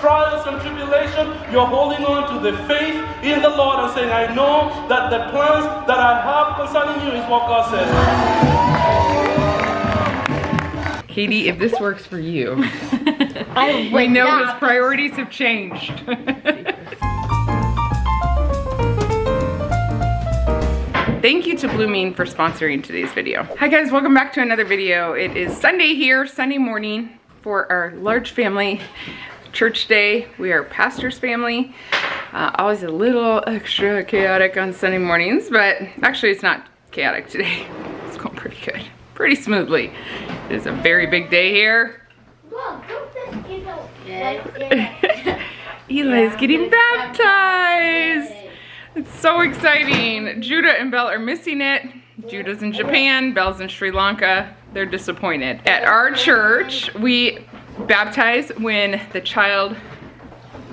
trials and tribulation, you're holding on to the faith in the Lord and saying, I know that the plans that I have concerning you is what God says. Katie, if this works for you, we know his priorities have changed. Thank you to Blumene for sponsoring today's video. Hi guys, welcome back to another video. It is Sunday here, Sunday morning for our large family church day. We are pastor's family. Always a little extra chaotic on Sunday mornings, but actually it's not chaotic today. It's going pretty good, pretty smoothly. It is a very big day here. Look, Eli's getting baptized. It's so exciting. Judah and Belle are missing it. Judah's in Japan, Belle's in Sri Lanka. They're disappointed. At our church, we baptize when the child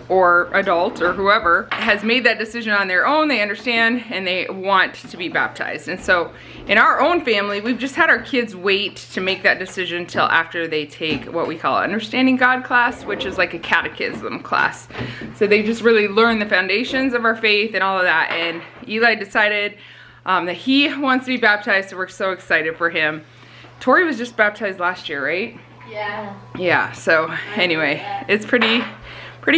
or adult or whoever has made that decision on their own. They understand and they want to be baptized. And so in our own family, we've just had our kids wait to make that decision till after they take what we call Understanding God class, which is like a catechism class. So they just really learn the foundations of our faith and all of that. And Eli decided that he wants to be baptized, so we're so excited for him. Tori was just baptized last year, right? Yeah. Yeah, so anyway, it's pretty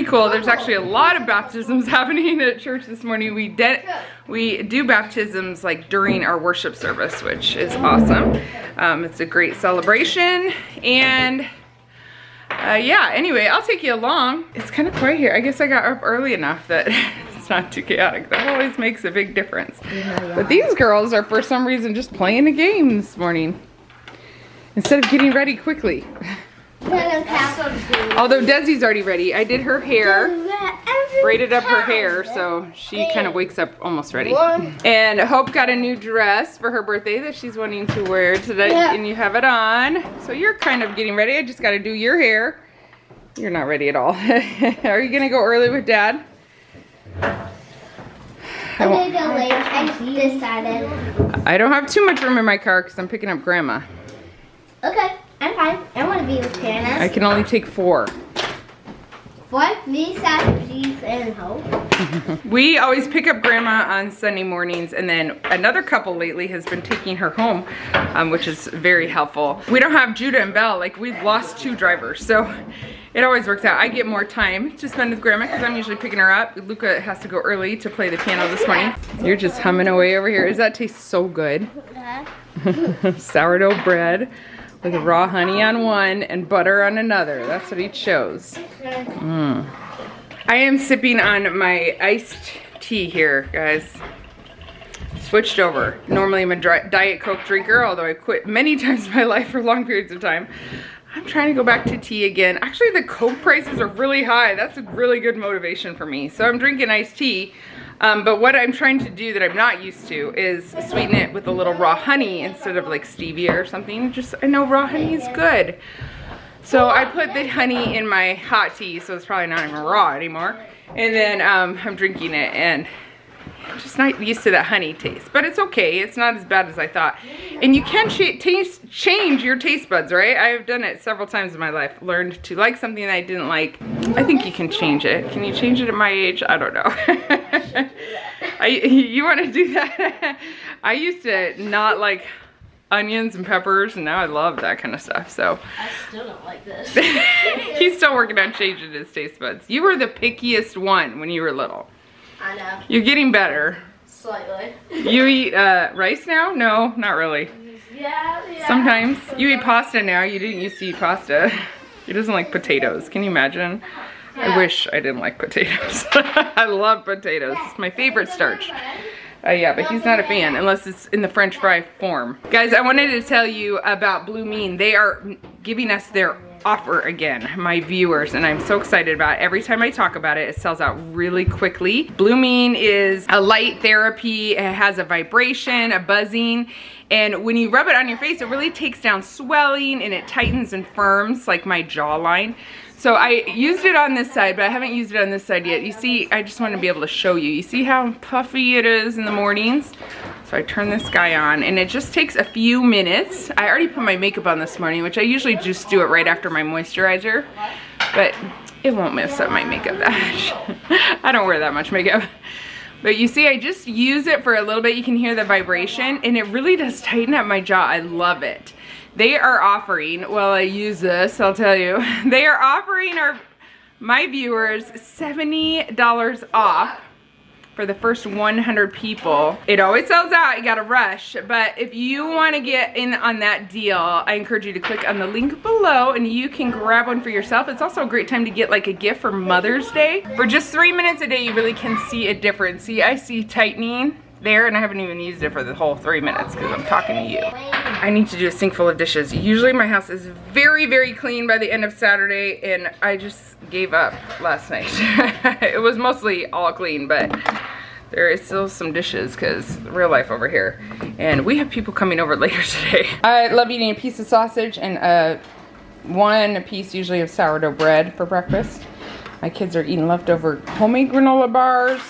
cool. There's actually a lot of baptisms happening at church this morning. We do baptisms like during our worship service, which is awesome. It's a great celebration. And yeah, anyway, I'll take you along. It's kind of quiet here. I guess I got up early enough that it's not too chaotic. That always makes a big difference. But these girls are for some reason just playing a game this morning instead of getting ready quickly. Although Desi's already ready. I did her hair, braided up her hair, so she kind of wakes up almost ready. And Hope got a new dress for her birthday that she's wanting to wear today, and you have it on. So you're kind of getting ready. I just got to do your hair. You're not ready at all. Are you going to go early with Dad? I'm going to go late. I decided. I don't have too much room in my car because I'm picking up Grandma. Okay. I'm fine. I want to be with Hannah. I can only take four. Four? Me, Seth, Jeez, and Hope. We always pick up Grandma on Sunday mornings, and then another couple lately has been taking her home, which is very helpful. We don't have Judah and Belle. Like, we've lost two drivers, so it always works out. I get more time to spend with Grandma because I'm usually picking her up. Luca has to go early to play the piano this morning. You're just humming away over here. Does that taste so good? Sourdough bread with raw honey on one and butter on another. That's what he chose. Mm. I am sipping on my iced tea here, guys. Switched over. Normally I'm a Diet Coke drinker, although I quit many times in my life for long periods of time. I'm trying to go back to tea again. Actually, the Coke prices are really high. That's a really good motivation for me. So I'm drinking iced tea. But what I'm trying to do that I'm not used to is sweeten it with a little raw honey instead of like stevia or something. Just, I know raw honey is good. So I put the honey in my hot tea, so it's probably not even raw anymore. And then I'm drinking it, and I'm just not used to that honey taste. But it's okay. It's not as bad as I thought. And you can change your taste buds, right? I've done it several times in my life. Learned to like something that I didn't like. I think you can change it. Can you change it at my age? I don't know. You want to do that? I used to not like onions and peppers, and now I love that kind of stuff. So I still don't like this. He's still working on changing his taste buds. You were the pickiest one when you were little. I know. You're getting better. Slightly. You eat rice now? No, not really. Yeah. Sometimes. You eat pasta now. You didn't used to eat pasta. He doesn't like potatoes. Can you imagine? Yeah. I wish I didn't like potatoes. I love potatoes. It's my favorite starch. Yeah, but he's not a fan unless it's in the french fry form. Guys, I wanted to tell you about Blumene. They are giving us their offer again, my viewers, and I'm so excited about it. Every time I talk about it, it sells out really quickly. Blumene is a light therapy. It has a vibration, a buzzing, and when you rub it on your face, it really takes down swelling and it tightens and firms like my jawline. So I used it on this side, but I haven't used it on this side yet. You see, I just want to be able to show you. You see how puffy it is in the mornings? So I turn this guy on, and it just takes a few minutes. I already put my makeup on this morning, which I usually just do it right after my moisturizer. but it won't mess up my makeup that much. I don't wear that much makeup. But you see, I just use it for a little bit. You can hear the vibration, and it really does tighten up my jaw. I love it. They are offering, well, I use this, I'll tell you. They are offering my viewers $70 off for the first 100 people. It always sells out, you gotta rush. But if you wanna get in on that deal, I encourage you to click on the link below and you can grab one for yourself. It's also a great time to get like a gift for Mother's Day. For just 3 minutes a day, you really can see a difference. See, I see tightening there, and I haven't even used it for the whole 3 minutes because I'm talking to you. I need to do a sink full of dishes. Usually my house is very, very clean by the end of Saturday, and I just gave up last night. It was mostly all clean, but there is still some dishes because real life over here. And we have people coming over later today. I love eating a piece of sausage and one piece usually of sourdough bread for breakfast. My kids are eating leftover homemade granola bars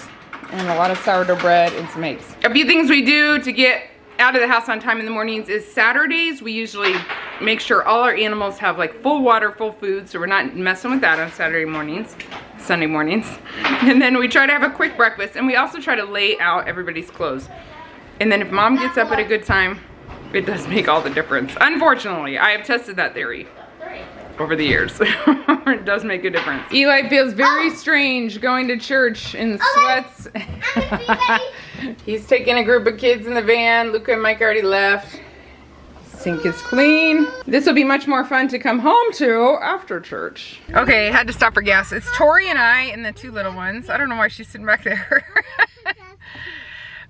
and a lot of sourdough bread and some eggs. A few things we do to get out of the house on time in the mornings is Saturdays, we usually make sure all our animals have like full water, full food, so we're not messing with that on Saturday mornings, Sunday mornings. And then we try to have a quick breakfast, and we also try to lay out everybody's clothes. And then if mom gets up at a good time, it does make all the difference. Unfortunately, I have tested that theory over the years. It does make a difference. Eli feels very strange going to church in sweats. He's taking a group of kids in the van. Luca and Mike already left. Sink is clean. This will be much more fun to come home to after church. Okay, had to stop for gas. It's Tori and I and the two little ones. I don't know why she's sitting back there.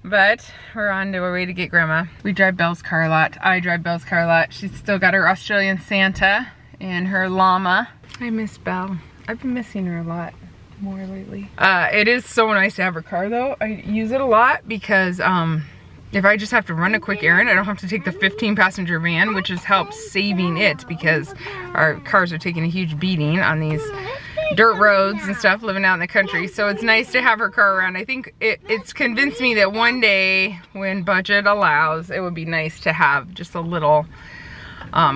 But we're on to our way to get Grandma. We drive Belle's car a lot. I drive Belle's car a lot. She's still got her Australian Santa and her llama. I miss Belle. I've been missing her a lot more lately. It is so nice to have her car though. I use it a lot because if I just have to run a quick errand, I don't have to take the 15-passenger van, which has helped saving it because our cars are taking a huge beating on these dirt roads and stuff living out in the country. So it's nice to have her car around. I think it's convinced me that one day when budget allows, it would be nice to have just a little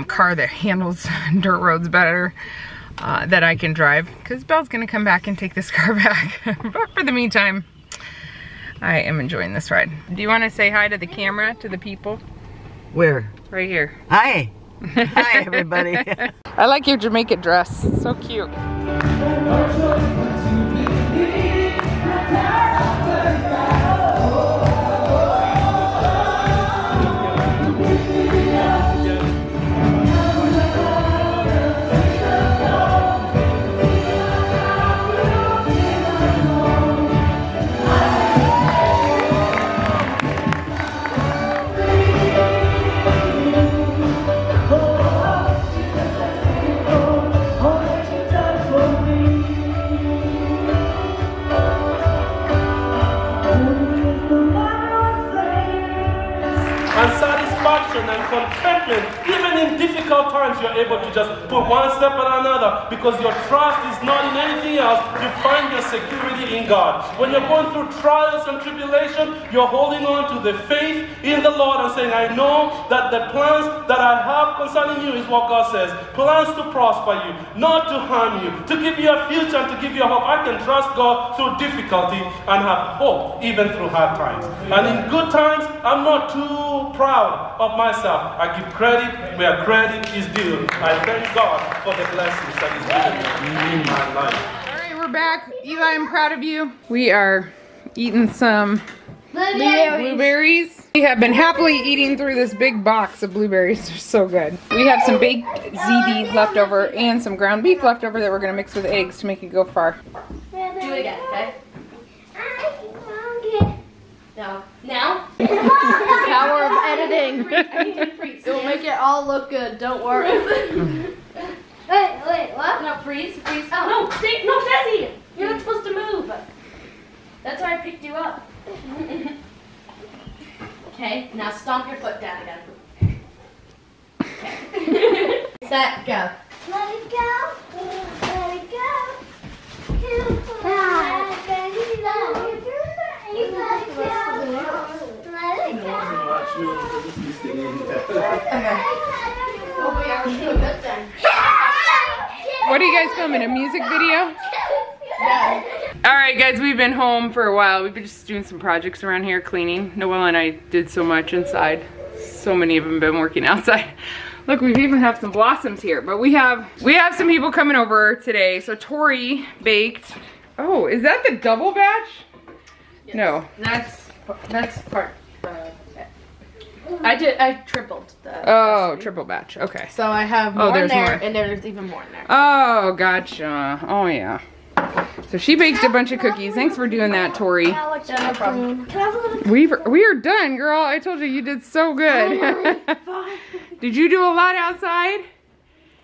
car that handles dirt roads better, that I can drive, because Belle's gonna come back and take this car back. But for the meantime, I am enjoying this ride. Do you want to say hi to the camera, to the people? Where? Right here. Hi. Hi everybody. I like your Jamaica dress, it's so cute. Even in difficult times, you're able to just put one step at another because your trust is not in anything else. You find your security in God. When you're going through trials and tribulation, you're holding on to the faith in the Lord and saying, I know that the plans that I have concerning you is what God says. Plans to prosper you, not to harm you, to give you a future and to give you a hope. I can trust God through difficulty and have hope even through hard times. And in good times, I'm not too proud of myself. I give credit where credit is due. I thank God for the blessings that He's given me in my life. All right, we're back. Eli, I'm proud of you. We are eating some blueberries. We have been happily eating through this big box of blueberries. They're so good. We have some baked ziti left over and some ground beef left over that we're going to mix with eggs to make it go far. Do it again, okay? No. Now? Power of editing. Freeze. It will make it all look good, don't worry. Wait, what? No, freeze. Oh, no, stay, no, Desi! You're not supposed to move. That's why I picked you up. Okay, now stomp your foot down again. Okay. Set, go. Let it go. Let it go. What do you guys them in a music video? Yeah. All right, guys, we've been home for a while. We've been just doing some projects around here, cleaning. Noelle and I did so much inside. So many of them have been working outside. Look, we even have some blossoms here, but we have some people coming over today. So Tori baked. Oh, is that the double batch? Yes. No. That's part. I tripled the. Oh, triple batch. Okay. So I have more in there, and there's even more in there. Oh, gotcha. Oh yeah. So she baked a bunch of cookies. Thanks for doing that, Tori. No problem. We are done, girl. I told you you did so good. Did you do a lot outside?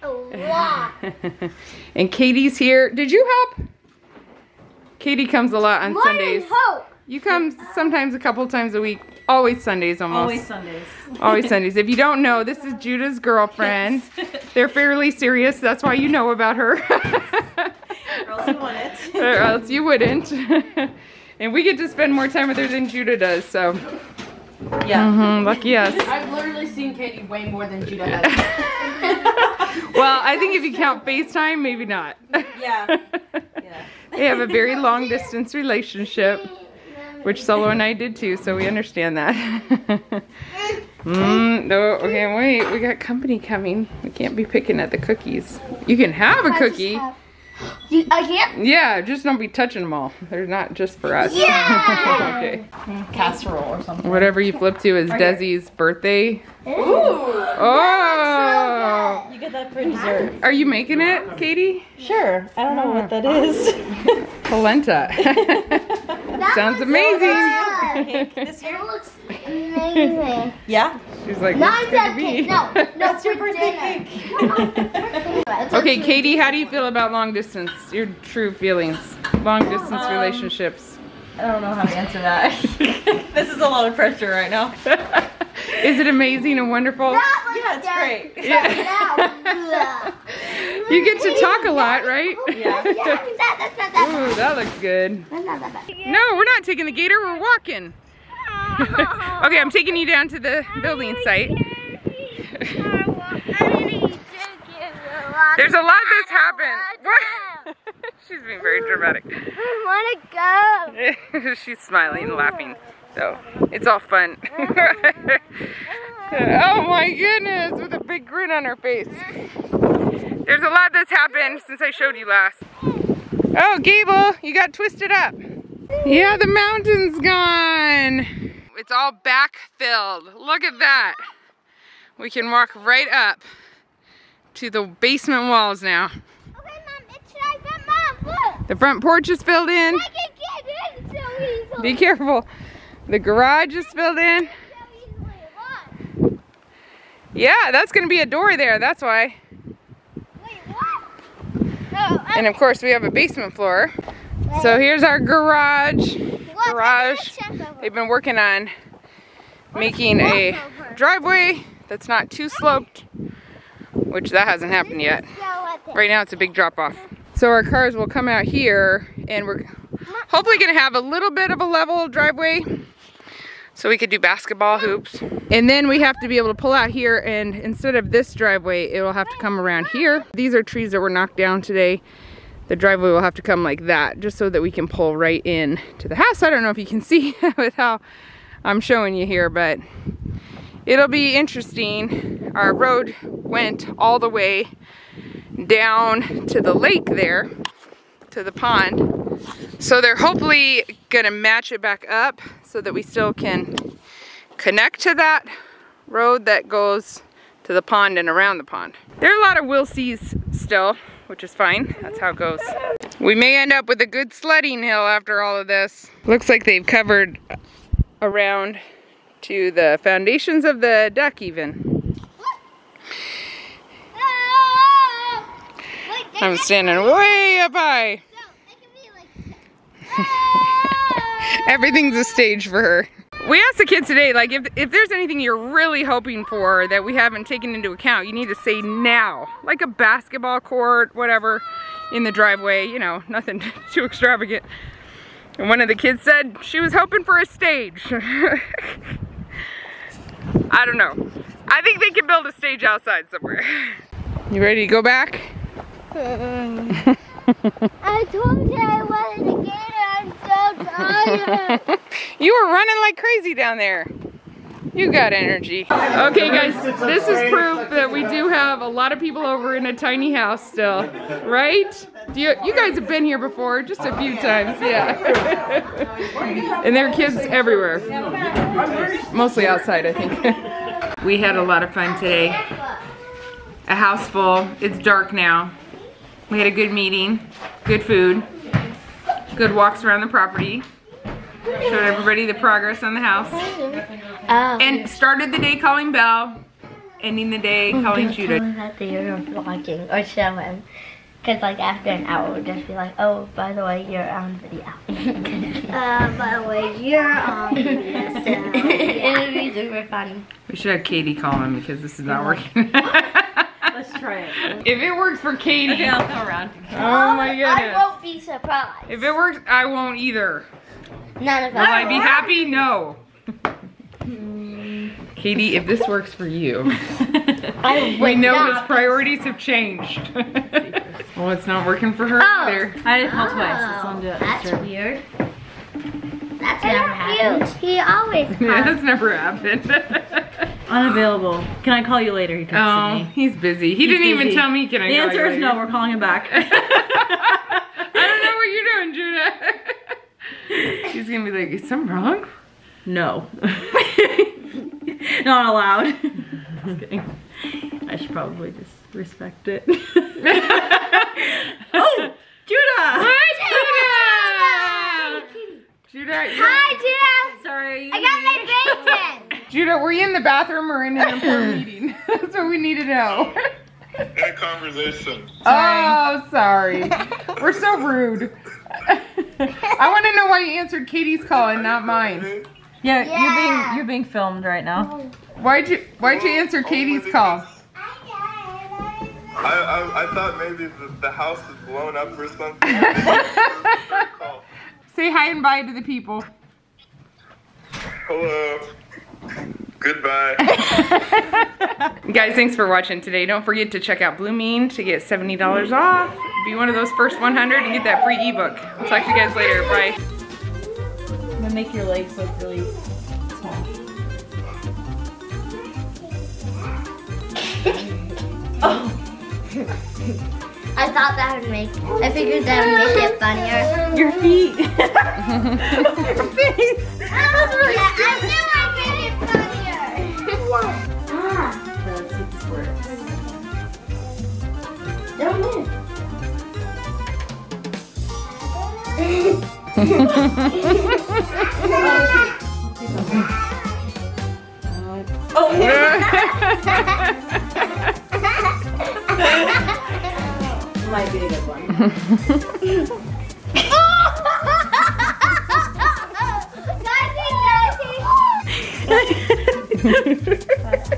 A lot. And Katie's here. Did you help? Katie comes a lot on Sundays. Hope. You come sometimes a couple times a week. Always Sundays almost. Always Sundays. Always Sundays. If you don't know, this is Judah's girlfriend. Yes. They're fairly serious. That's why you know about her. Or else you wouldn't. Or else you wouldn't. And we get to spend more time with her than Judah does, so. Yeah. Mm-hmm, lucky us. I've literally seen Katie way more than Judah has. Well, I think if you count FaceTime, maybe not. Yeah. Yeah. They have a very long distance relationship. Which Solo and I did too, so we understand that. No, okay, wait, we got company coming. We can't be picking at the cookies. You can have a cookie. I can't? Yeah, just don't be touching them all. They're not just for us. Yeah! Okay. Casserole or something. Whatever you flip to is Desi's birthday. Ooh! Oh! So you get that for dessert. Are you making it, Katie? Sure. I don't know what that is. Polenta. That sounds amazing. So this year looks amazing. Yeah? She's like, what's going to be? No, that's your birthday cake. Okay, Katie, how do you feel about long distance? Your true feelings. Long distance relationships. I don't know how to answer that. This is a lot of pressure right now. Is it amazing and wonderful? Yeah, it's great. Yeah. You get to talk a lot, right? Yeah. Ooh, that looks good. No, we're not taking the gator. We're walking. Okay, I'm taking you down to the building site. There's a lot that's happened. She's being very dramatic. I want to go. She's smiling and laughing. So it's all fun. Oh my goodness, with a big grin on her face. There's a lot that's happened since I showed you last. Oh, Gable, you got twisted up. Yeah, the mountain's gone. It's all backfilled. Look at that. We can walk right up to the basement walls now. Okay, Mom, it's like that, Mom, look. The front porch is filled in. I can get in so easily. Be careful. The garage is filled in. Yeah, that's gonna be a door there, that's why. Wait, what? And of course we have a basement floor. So here's our garage. They've been working on making a driveway that's not too sloped, which that hasn't happened yet. Right now it's a big drop off. So our cars will come out here and we're hopefully gonna have a little bit of a level driveway. So we could do basketball hoops. And then we have to be able to pull out here, and instead of this driveway, it'll have to come around here. These are trees that were knocked down today. The driveway will have to come like that, just so that we can pull right in to the house. I don't know if you can see with how I'm showing you here, but it'll be interesting. Our road went all the way down to the lake there, to the pond. So they're hopefully gonna match it back up so that we still can connect to that road that goes to the pond and around the pond. There are a lot of we'll-sees still, which is fine. That's how it goes. We may end up with a good sledding hill after all of this. Looks like they've covered around to the foundations of the deck even. I'm standing way up high. Everything's a stage for her. We asked the kids today, like, if there's anything you're really hoping for that we haven't taken into account, you need to say now. Like a basketball court, whatever, in the driveway, you know, nothing too extravagant. And one of the kids said she was hoping for a stage. I don't know. I think they can build a stage outside somewhere. You ready to go back? happen. I told you I wanted to get it. I'm so tired. You were running like crazy down there. You got energy. Okay guys, this is proof that we do have a lot of people over in a tiny house still, right? You guys have been here before, just a few times, yeah. And there are kids everywhere. Mostly outside, I think. We had a lot of fun today. A house full, it's dark now. We had a good meeting, good food, good walks around the property. Showed everybody the progress on the house. And started the day calling Belle, ending the day calling Judah. Tell them that they were vlogging or showing. Because like after an hour, we'll just be like, oh, by the way, you're on video. By the way, you're on video. So. It'll be super funny. We should have Katie call him because this is not working. Let's try it. If it works for Katie, I'll go around. Oh my goodness. I won't be surprised. If it works, I won't either. None of us. Will I be happy? No. Katie, if this works for you, we know his priorities have changed. Well, it's not working for her either. I did call twice. That's weird. That's never happened. He always calls. Yeah, that's never happened. Unavailable. Can I call you later? He texted me. He's busy. He didn't even tell me, can I call you later? The answer is no, we're calling him back. I don't know what you're doing, Judah. He's gonna be like, is something wrong? No. Not allowed. Just kidding. I should probably just respect it. Oh, Judah! Hi, Judah! Judah, hi, Judah! Sorry. I got my face in. Judah, were you in the bathroom or in an important meeting? That's what we need to know. That conversation. Oh, sorry. We're so rude. I want to know why you answered Katie's call and not mine. Yeah, you're being filmed right now. Why'd you answer Katie's call? I thought maybe the house was blown up or something. Say hi and bye to the people. Hello. Goodbye. Guys, thanks for watching today. Don't forget to check out Blumene to get $70 off. Be one of those first 100 and get that free ebook. I'll talk to you guys later. Bye. I'm gonna make your legs look really small. Oh. I thought that would make. I figured that would make it funnier. Your feet. Your face. That was really stupid. I knew I let's see if this works. Down there. Oh, yeah. Might be a good one. Bye.